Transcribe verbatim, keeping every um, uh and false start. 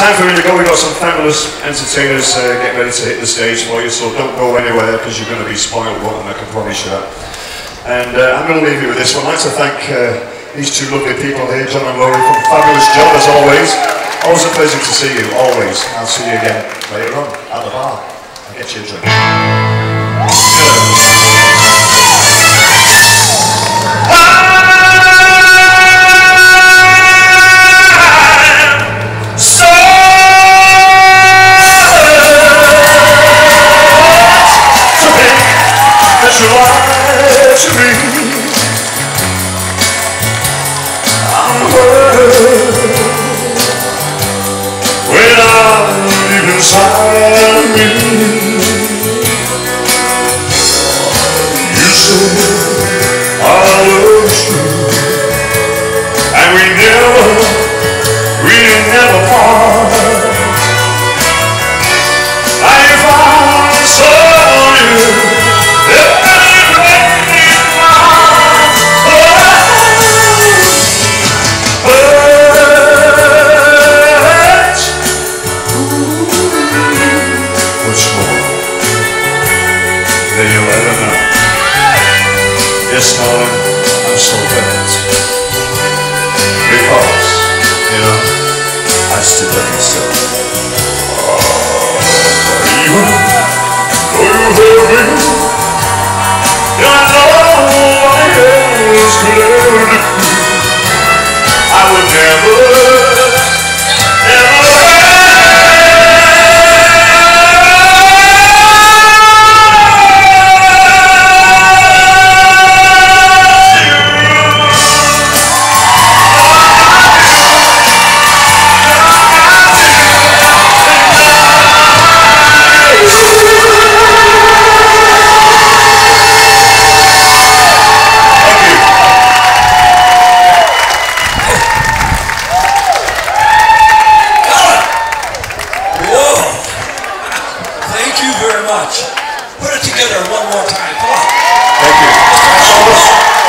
time for me to go. We've got some fabulous entertainers uh, getting ready to hit the stage for you, so don't go anywhere because you're going to be spoiled rotten, I can promise you that. And uh, I'm going to leave you with this one. I'd like to thank uh, these two lovely people here, John and Laurie, for a fabulous job as always. Always a pleasure to see you, always. I'll see you again later on at the bar. I'll get you a drink. Inside me, you said I loved you, and we never, we never part. I found someone new, that made me mine. But, but, than you'll ever know. Yes, darling, I'm so glad, because, you know, I still love myself. Oh, you, though you hurt me, I know I always could ever do. I would never, never much. Put it together one more time. Come on. Thank you.